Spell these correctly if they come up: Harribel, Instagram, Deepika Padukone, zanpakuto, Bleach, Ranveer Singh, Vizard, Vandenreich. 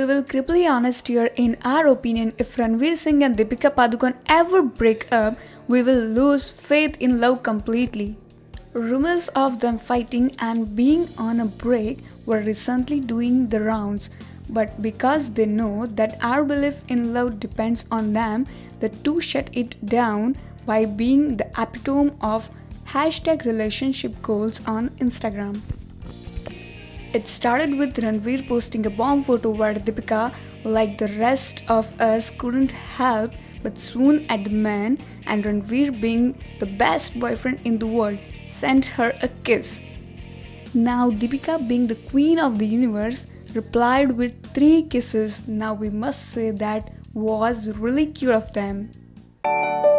we will cripply honest here, in our opinion, if Ranveer Singh and Deepika Padukone ever break up, we will lose faith in love completely. Rumors of them fighting and being on a break were recently doing the rounds, but because they know that our belief in love depends on them, the two shut it down by being the epitome of #relationship goals on Instagram. It started with Ranveer posting a bomb photo where Deepika, like the rest of us, couldn't help but swoon at the man, and Ranveer, being the best boyfriend in the world, sent her a kiss. Now Deepika, being the queen of the universe, replied with 3 kisses. Now we must say that was really cute of them.